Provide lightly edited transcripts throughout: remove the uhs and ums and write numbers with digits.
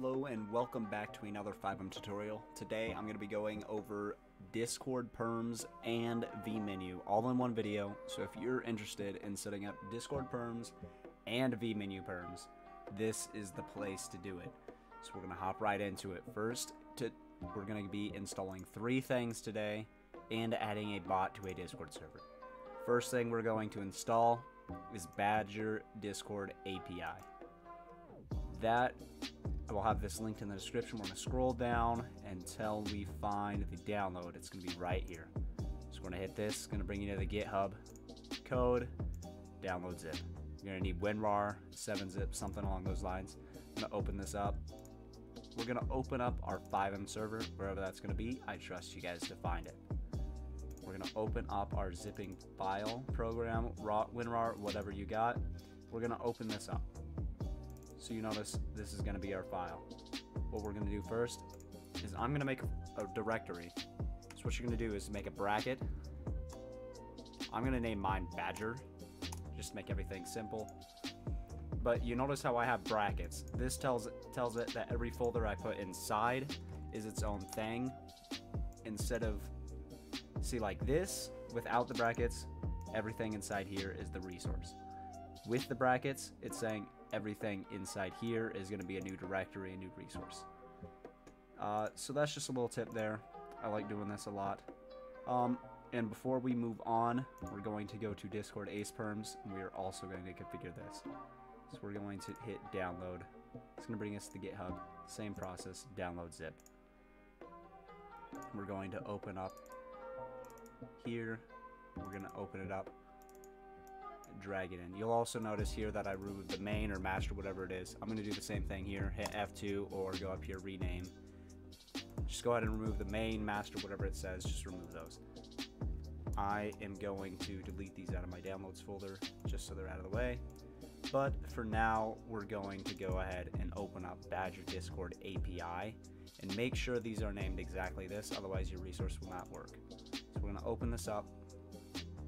Hello and welcome back to another FiveM tutorial. Today I'm going to be going over Discord perms and vMenu all in one video. So if you're interested in setting up Discord perms and vMenu perms, this is the place to do it. So we're going to hop right into it. First, we're going to be installing three things today and adding a bot to a Discord server. First thing we're going to install is Badger Discord API. That I will have this linked in the description. We're going to scroll down until we find the download. It's going to be right here. So we're going to hit this. It's going to bring you to the GitHub code, download zip. You're going to need WinRAR, 7-zip, something along those lines. I'm going to open this up. We're going to open up our FiveM server, wherever that's going to be. I trust you guys to find it. We're going to open up our zipping file program, WinRAR, whatever you got. We're going to open this up. So you notice this is going to be our file. What we're going to do first is I'm going to make a directory. So what you're going to do is make a bracket. I'm going to name mine Badger, just to make everything simple. But you notice how I have brackets. This tells it that every folder I put inside is its own thing. Instead of, see like this, without the brackets, everything inside here is the resource. With the brackets, it's saying everything inside here is going to be a new directory, a new resource. So that's just a little tip there. I like doing this a lot. And before we move on, we're going to go to Discord Ace Perms, and we are also going to configure this. So we're going to hit download. It's going to bring us to GitHub. Same process, download zip. We're going to open up here. We're going to open it up. Drag it in. You'll also notice here that I removed the main or master, whatever it is. I'm going to do the same thing here. Hit F2 or go up here, rename. Just go ahead and remove the main, master, whatever it says. Just remove those. I am going to delete these out of my downloads folder just so they're out of the way. But for now, we're going to go ahead and open up Badger Discord API and make sure these are named exactly this. Otherwise, your resource will not work. So we're going to open this up.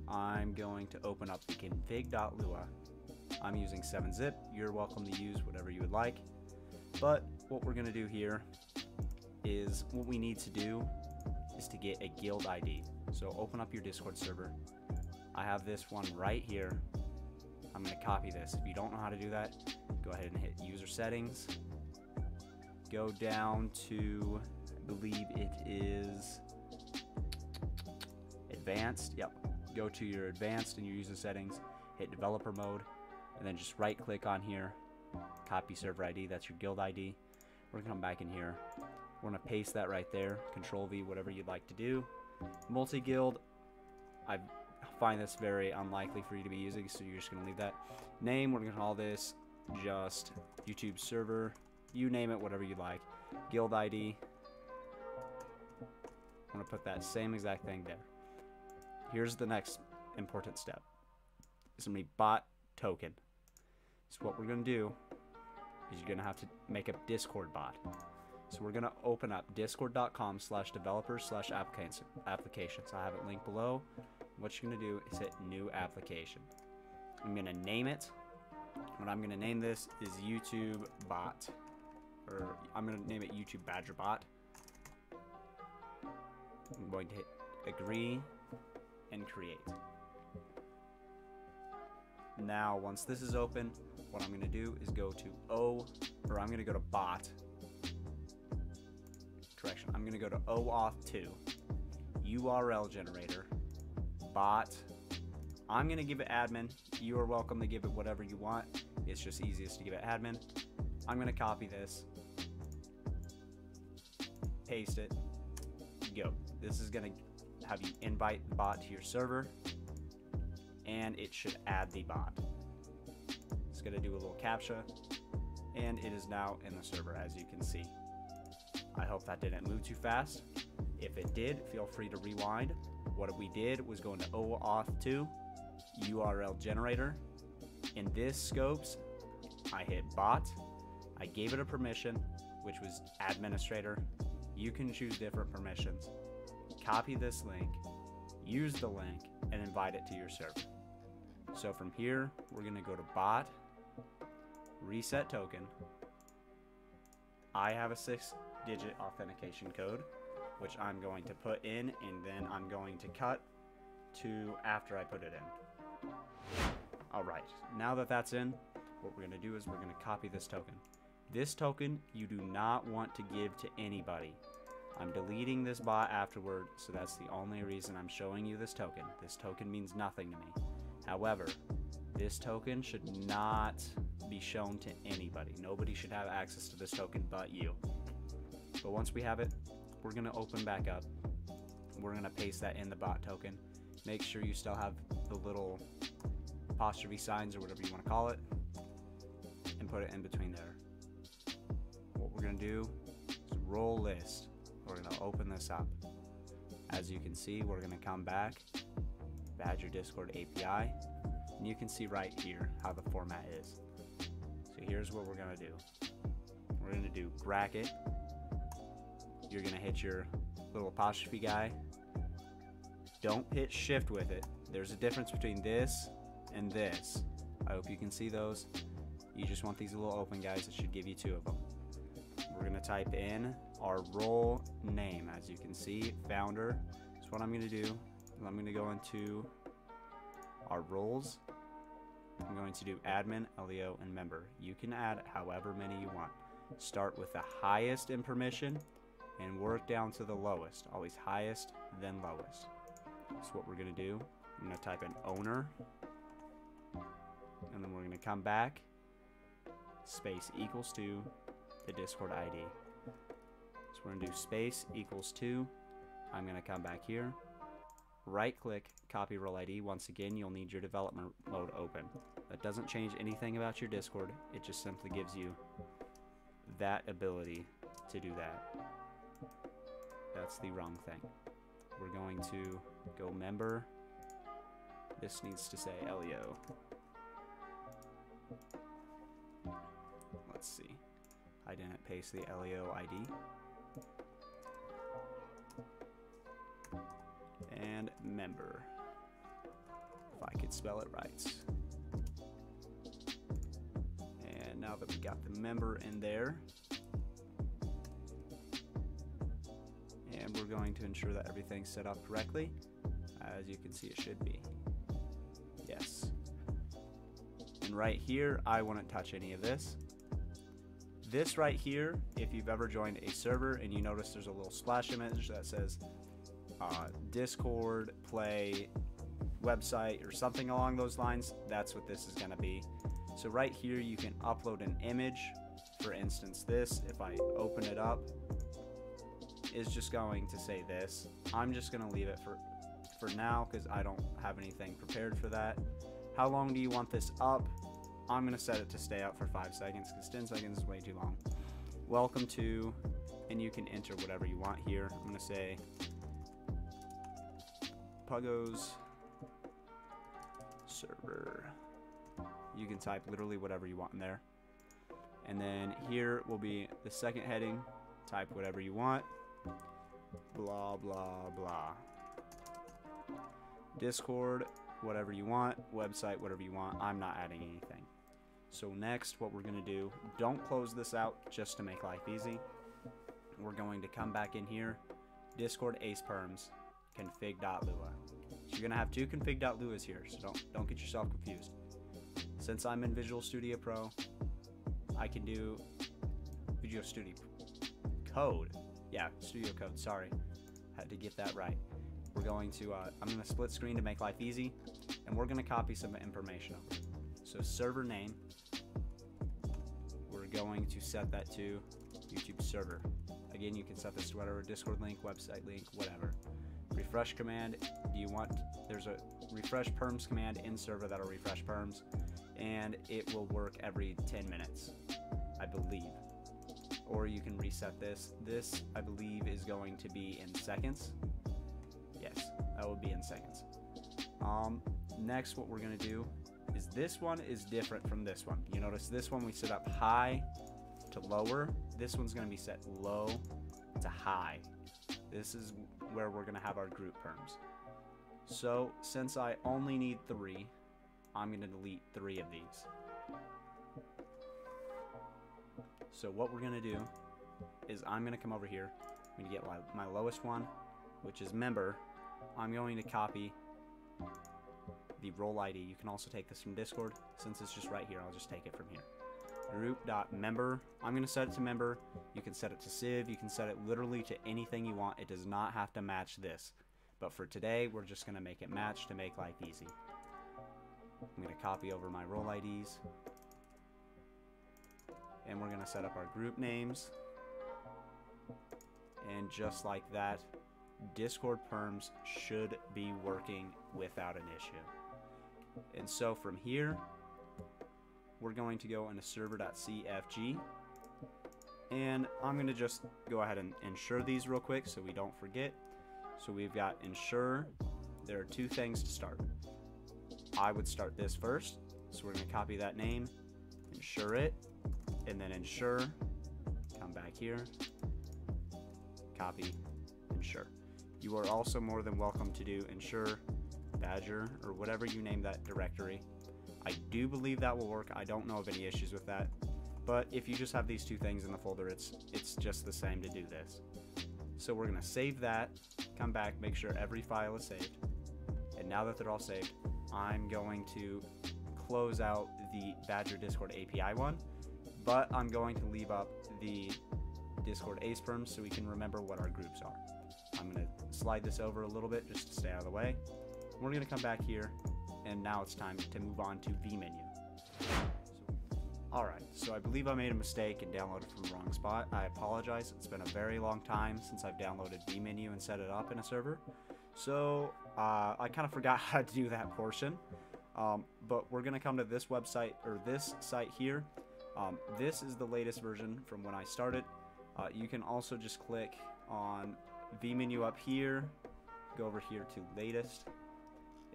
I'm going to open up the config.lua. I'm using 7-zip. You're welcome to use whatever you would like. But what we're going to do here is what we need to do is to get a guild ID. So open up your Discord server. I have this one right here. I'm going to copy this. If you don't know how to do that, go ahead and hit user settings. Go down to, I believe it is advanced. Yep. Go to your advanced and your user settings, hit developer mode, and then just right click on here, copy server ID, that's your guild ID. We're gonna come back in here, we're gonna paste that right there, control V, whatever you'd like to do. Multi-guild, I find this very unlikely for you to be using, so you're just gonna leave that. Name, we're gonna call this just YouTube server, you name it, whatever you like. Guild ID, I'm gonna put that same exact thing there. Here's the next important step. It's going to be bot token. So what we're going to do is you're going to have to make a Discord bot. So we're going to open up discord.com/developers/applications. I have it linked below. What you're going to do is hit new application. I'm going to name it. What I'm going to name this is YouTube bot. Or I'm going to name it YouTube Badger bot. I'm going to hit agree. And create. Now once this is open, what I'm going to do is go to OAuth 2, URL generator, bot. I'm going to give it admin. You are welcome to give it whatever you want. It's just easiest to give it admin. I'm going to copy this, paste it, go. This is going to have you invite the bot to your server, and it should add the bot. It's going to do a little CAPTCHA, and it is now in the server, as you can see. I hope that didn't move too fast. If it did, feel free to rewind. What we did was go into OAuth 2, URL generator. In this scopes, I hit bot. I gave it a permission, which was administrator. You can choose different permissions. Copy this link, use the link, and invite it to your server. So from here, we're going to go to bot, reset token, I have a 6-digit authentication code, which I'm going to put in, and then I'm going to cut to after I put it in. All right, now that that's in, what we're going to do is we're going to copy this token. This token you do not want to give to anybody. I'm deleting this bot afterward, so that's the only reason I'm showing you this token. This token means nothing to me. However, this token should not be shown to anybody. Nobody should have access to this token but you. But once we have it, we're going to open back up. We're going to paste that in the bot token. Make sure you still have the little apostrophe signs or whatever you want to call it, and put it in between there. What we're going to do is roll list. We're going to open this up. As you can see, we're going to come back, Badger Discord API, and you can see right here how the format is. So here's what we're going to do. We're going to do bracket. You're going to hit your little apostrophe guy. Don't hit shift with it. There's a difference between this and this. I hope you can see those. You just want these little open guys. That should give you two of them. We're going to type in our role name. As you can see, founder. So what I'm going to do is I'm going to go into our roles. I'm going to do admin, LEO, and member. You can add however many you want. Start with the highest in permission and work down to the lowest. Always highest, then lowest. So what we're going to do, I'm going to type in owner, and then we're going to come back, space equals to the Discord ID. So we're going to do space equals to, I'm going to come back here, right click, copy role ID. Once again, you'll need your development mode open. That doesn't change anything about your Discord. It just simply gives you that ability to do that. That's the wrong thing. We're going to go member. This needs to say LEO. Let's see. I didn't paste the LEO ID. And member. If I could spell it right. And now that we got the member in there, and we're going to ensure that everything's set up correctly. As you can see, it should be. Yes. And right here, I wouldn't touch any of this. This right here, if you've ever joined a server and you notice there's a little splash image that says Discord, play, website, or something along those lines, that's what this is going to be. So right here, you can upload an image. For instance, this, if I open it up, is just going to say this. I'm just going to leave it for now because I don't have anything prepared for that. How long do you want this up? I'm going to set it to stay up for 5 seconds because 10 seconds is way too long. Welcome to, and you can enter whatever you want here. I'm going to say Puggo's server. You can type literally whatever you want in there. And then here will be the second heading. Type whatever you want. Blah, blah, blah. Discord, whatever you want. Website, whatever you want. I'm not adding anything. So next, what we're going to do, don't close this out just to make life easy. We're going to come back in here. Discord ace perms, config.lua. So you're going to have two config.luas here, so don't get yourself confused. Since I'm in Visual Studio Pro, I can do Visual Studio Code. Yeah, Studio Code, sorry. Had to get that right. We're going to, I'm going to split screen to make life easy, and we're going to copy some information over. So server name, we're going to set that to YouTube server. Again, you can set this to whatever, Discord link, website link, whatever. Refresh command, do you want, there's a refresh perms command in server that'll refresh perms, and it will work every 10 minutes, I believe. Or you can reset this. This, I believe, is going to be in seconds. Yes, that would be in seconds. Next, what we're going to do is this one is different from this one. You notice this one we set up high to lower. This one's going to be set low to high. This is where we're going to have our group perms. So since I only need 3, I'm going to delete 3 of these. So what we're going to do is I'm gonna come over here, I'm gonna get my lowest one, which is member. I'm going to copy the role ID. You can also take this from Discord. Since it's just right here, I'll just take it from here. Group.member. I'm gonna set it to member. You can set it to civ. You can set it literally to anything you want. It does not have to match this. But for today, we're just gonna make it match to make life easy. I'm gonna copy over my role IDs. And we're gonna set up our group names. And just like that, Discord perms should be working without an issue. And so from here, we're going to go into server.cfg, and I'm going to just go ahead and ensure these real quick so we don't forget. So we've got ensure. There are two things to start. I would start this first, so we're going to copy that name, ensure it, and then ensure, come back here, copy, ensure. You are also more than welcome to do ensure Badger or whatever you name that directory. I do believe that will work. I don't know of any issues with that, but if you just have these two things in the folder, it's just the same to do this. So we're gonna save that, come back, make sure every file is saved. And now that they're all saved, I'm going to close out the Badger Discord API one, but I'm going to leave up the Discord ace perms so we can remember what our groups are. I'm gonna slide this over a little bit just to stay out of the way. We're gonna come back here, and now it's time to move on to vMenu. All right, so I believe I made a mistake and downloaded from the wrong spot. I apologize, it's been a very long time since I've downloaded vMenu and set it up in a server. So I kind of forgot how to do that portion, but we're gonna come to this website, or this site here. This is the latest version from when I started. You can also just click on vMenu up here, go over here to latest,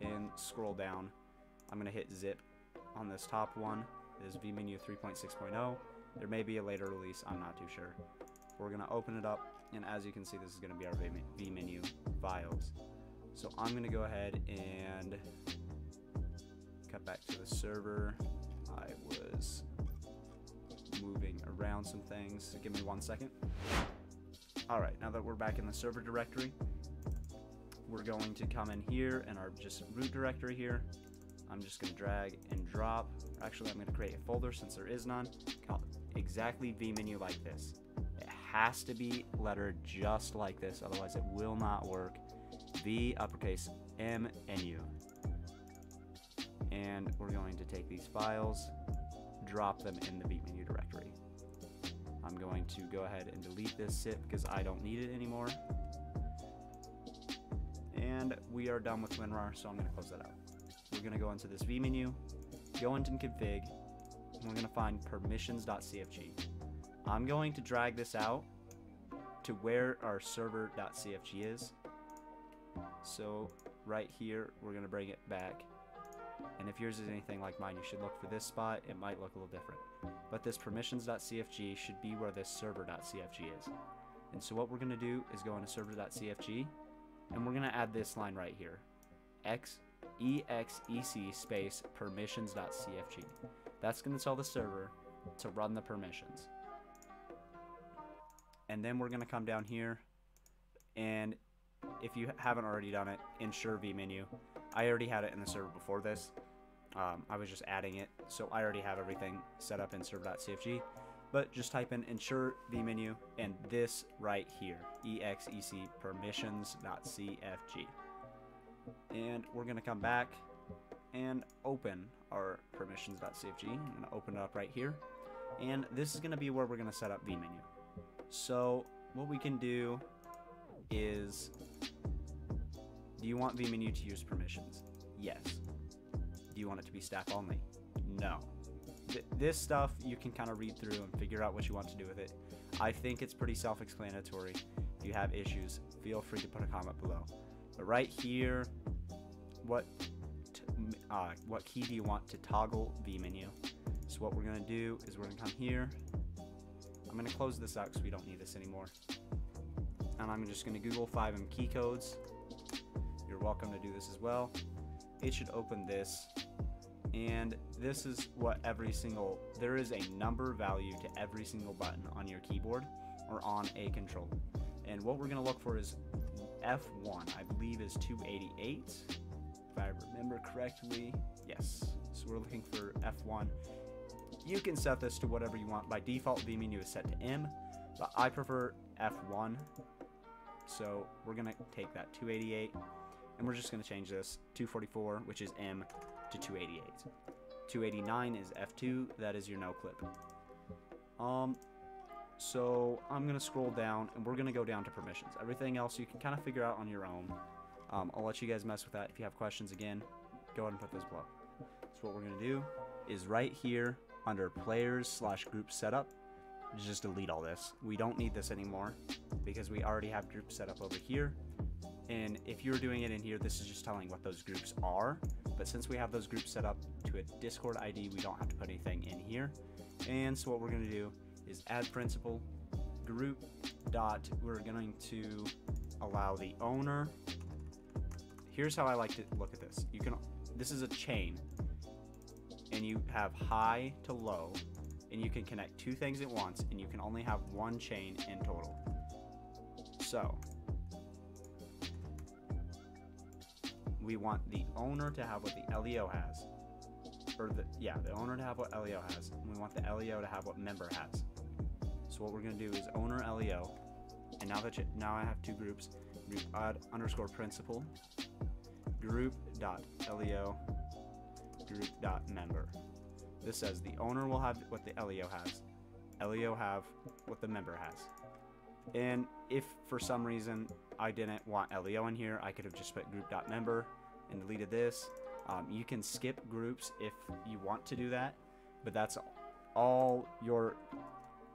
and scroll down. I'm gonna hit zip on this top one. It is vMenu 3.6.0. There may be a later release, I'm not too sure. We're gonna open it up, and as you can see, this is gonna be our vMenu files. So I'm gonna go ahead and cut back to the server. I was moving around some things, so give me 1 second. All right, now that we're back in the server directory, we're going to come in here and our just root directory here. I'm just gonna drag and drop. Actually, I'm gonna create a folder since there is none. Call it exactly vMenu like this. It has to be lettered just like this, otherwise it will not work. V uppercase M and U. And we're going to take these files, drop them in the vMenu directory. I'm going to go ahead and delete this zip because I don't need it anymore. And we are done with WinRAR, so I'm going to close that out. We're going to go into this vMenu, go into config, and we're going to find permissions.cfg. I'm going to drag this out to where our server.cfg is. So right here, we're going to bring it back. And if yours is anything like mine, you should look for this spot. It might look a little different. But this permissions.cfg should be where this server.cfg is. And so what we're going to do is go into server.cfg, and we're gonna add this line right here, exec space permissions.cfg. That's gonna tell the server to run the permissions. And then we're gonna come down here, and if you haven't already done it, ensure vMenu. I already had it in the server before this. I was just adding it, so I already have everything set up in server.cfg. But just type in ensure vMenu and this right here, exec permissions.cfg. And we're gonna come back and open our permissions.cfg. I'm gonna open it up right here. And this is gonna be where we're gonna set up vMenu. So what we can do is, do you want vMenu to use permissions? Yes. Do you want it to be staff only? No. This stuff you can kind of read through and figure out what you want to do with it. I think it's pretty self-explanatory. If you have issues, feel free to put a comment below. But right here, what key do you want to toggle vMenu? So what we're gonna do is we're gonna come here. I'm gonna close this out because we don't need this anymore. And I'm just gonna Google FiveM key codes. You're welcome to do this as well. It should open this. And this is what every single, there is a number value to every single button on your keyboard. or on a controller. And what we're going to look for is F1, I believe, is 288, if I remember correctly. Yes, so we're looking for F1. You can set this to whatever you want. By default, vMenu is set to M, but I prefer F1. So we're going to take that 288, and we're just going to change this 244, which is M, to 288. 289 is F2. That is your no clip. So I'm going to scroll down, and we're going to go down to permissions. Everything else you can kind of figure out on your own. I'll let you guys mess with that. If you have questions, again, go ahead and put those below. So what we're going to do is right here under players/group setup, just delete all this. We don't need this anymore because we already have group setup over here. And if you're doing it in here, this is just telling what those groups are. But since we have those groups set up to a Discord ID, we don't have to put anything in here. And so what we're going to do is add principal group dot, we're going to allow the owner. Here's how I like to look at this. You can, this is a chain, and you have high to low, and you can connect two things at once, and you can only have one chain in total. So we want the owner to have what the LEO has, or the owner to have what LEO has, and we want the LEO to have what member has. So what we're going to do is owner LEO, and now I have two groups. Group _principal, group.leo, group.member. This says the owner will have what the LEO has, LEO have what the member has. And if for some reason I didn't want LEO in here, I could have just put group.member and deleted this. You can skip groups if you want to do that, but that's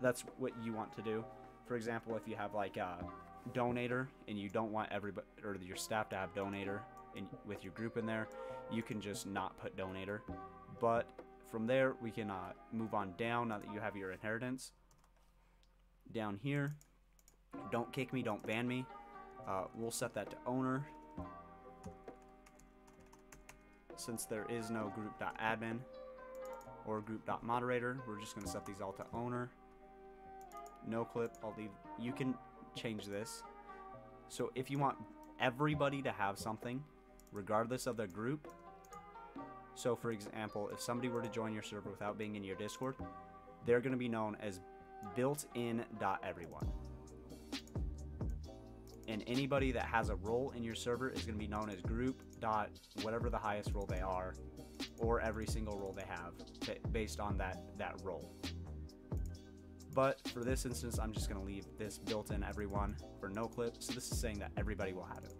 that's what you want to do. For example, if you have like a donator and you don't want everybody or your staff to have donator and with your group in there, you can just not put donator. But from there, we can move on down now that you have your inheritance. Down here, don't kick me, don't ban me. We'll set that to owner. Since there is no group.admin or group.moderator, we're just going to set these all to owner. No clip, I'll leave. You can change this. So if you want everybody to have something, regardless of their group. So for example, if somebody were to join your server without being in your Discord, they're going to be known as built-in.everyone. And anybody that has a role in your server is going to be known as group dot whatever the highest role they are, or every single role they have based on that role. But for this instance, I'm just going to leave this built-in everyone for no clip. So this is saying that everybody will have it.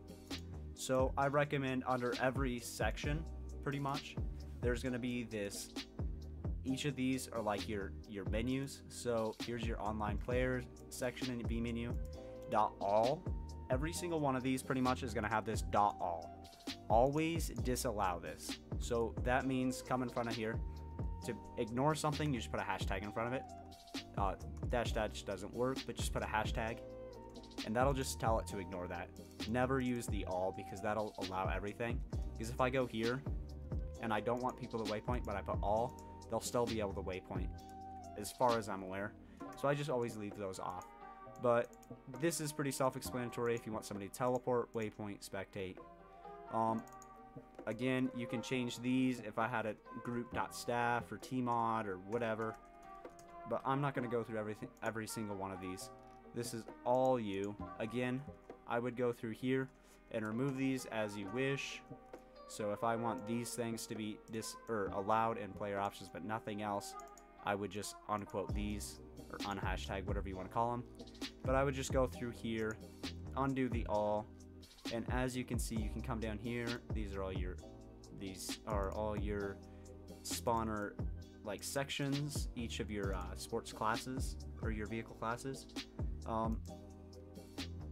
So I recommend under every section, pretty much, there's going to be this. Each of these are like your menus. So here's your online players section in vMenu dot all. Every single one of these pretty much is going to have this dot all. Always disallow this. So that means come in front of here. To ignore something, you just put a hashtag in front of it. Dash doesn't work, but just put a hashtag, and that'll just tell it to ignore that. Never use the all, because that'll allow everything. Because if I go here and I don't want people to waypoint, but I put all, they'll still be able to waypoint as far as I'm aware. So I just always leave those off. But this is pretty self-explanatory. If you want somebody to teleport, waypoint, spectate. Again, you can change these if I had a group.staff or tmod or whatever. But I'm not going to go through every single one of these. This is all you. Again, I would go through here and remove these as you wish. So if I want these things to be allowed in player options but nothing else, I would just unquote these or unhashtag, whatever you want to call them. But I would just go through here, undo the all, and as you can see, you can come down here. These are all your spawner like sections, each of your sports classes or your vehicle classes.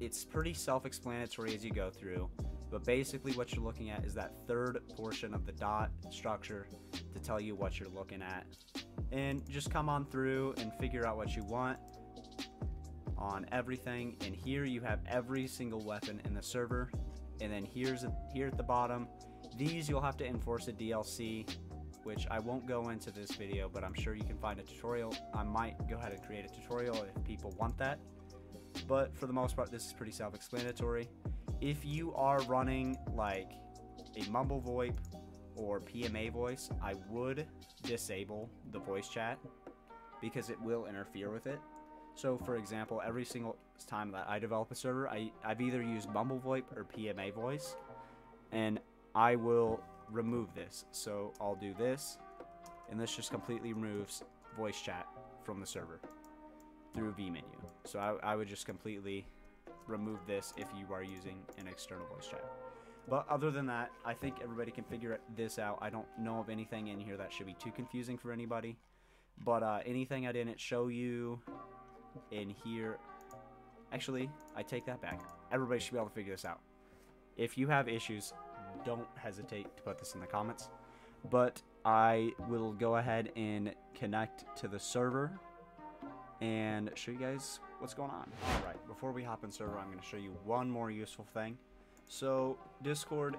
It's pretty self-explanatory as you go through, but basically what you're looking at is that third portion of the dot structure to tell you what you're looking at. And just come on through and figure out what you want on everything. And here you have every single weapon in the server. And then here at the bottom, these you'll have to enforce a DLC, which I won't go into this video, but I'm sure you can find a tutorial. I might go ahead and create a tutorial if people want that. but for the most part, this is pretty self-explanatory. If you are running like a Mumble VoIP or PMA voice, I would disable the voice chat because it will interfere with it. So for example, every single time that I develop a server, I've either used Mumble VoIP or PMA voice, and I will remove this. So I'll do this, and this just completely removes voice chat from the server through vMenu. So I would just completely remove this if you are using an external voice chat. But other than that, I think everybody can figure this out. I don't know of anything in here that should be too confusing for anybody. But anything I didn't show you in here, actually, I take that back. Everybody should be able to figure this out. If you have issues, don't hesitate to put this in the comments. But I will go ahead and connect to the server and show you guys what's going on. All right, before we hop in server, I'm going to show you one more useful thing. So Discord,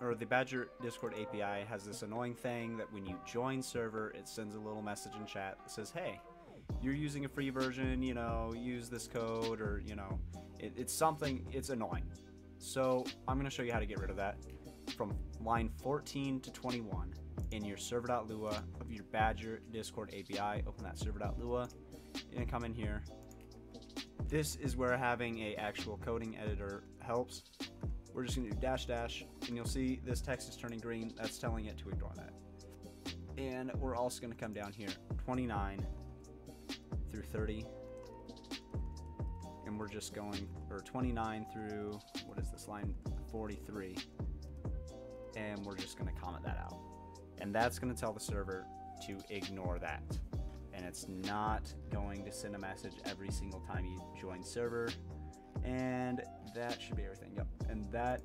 or the Badger Discord API, has this annoying thing that when you join server, it sends a little message in chat that says, hey, you're using a free version, you know, use this code, or, you know, it's something, it's annoying. So I'm going to show you how to get rid of that from line 14 to 21 in your server.lua of your Badger Discord API. Open that server.lua and come in here. This is where having a actual coding editor helps. We're just going to do dash dash, and you'll see this text is turning green. That's telling it to ignore that. And we're also going to come down here, 29 through 30. And we're just going, or 29 through, what is this, line 43. And we're just going to comment that out. And that's going to tell the server to ignore that. And it's not going to send a message every single time you join server. And that should be everything. Yep. And that's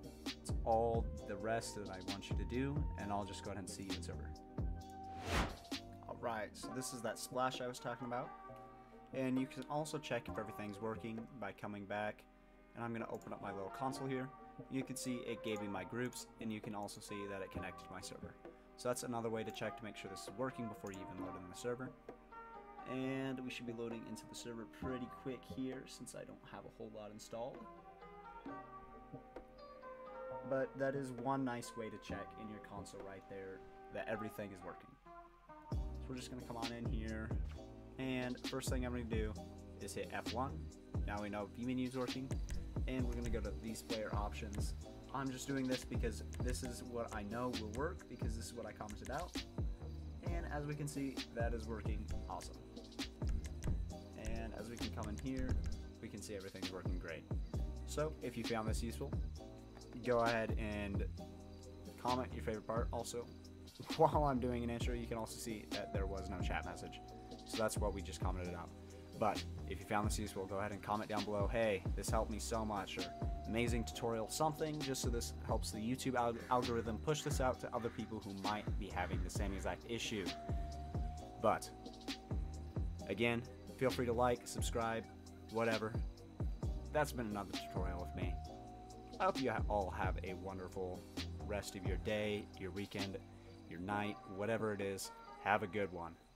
all the rest that I want you to do. And I'll just go ahead and see you in server. All right. So this is that splash I was talking about. And you can also check if everything's working by coming back. And I'm going to open up my little console here. You can see it gave me my groups, and you can also see that it connected my server. So that's another way to check to make sure this is working before you even load in the server. And we should be loading into the server pretty quick here since I don't have a whole lot installed. But that is one nice way to check in your console right there that everything is working. So we're just going to come on in here, and first thing I'm going to do is hit F1. Now we know vMenu is working. And we're going to go to these player options. I'm just doing this because this is what I know will work, because this is what I commented out. And as we can see, that is working awesome. And as we can come in here, we can see everything's working great. So if you found this useful, go ahead and comment your favorite part. Also, while I'm doing an intro, you can also see that there was no chat message. So that's what we just commented out. But if you found this useful, go ahead and comment down below, hey, this helped me so much, or amazing tutorial something, just so this helps the YouTube algorithm push this out to other people who might be having the same exact issue. But again, feel free to like, subscribe, whatever. That's been another tutorial with me. I hope you all have a wonderful rest of your day, your weekend, your night, whatever it is. Have a good one.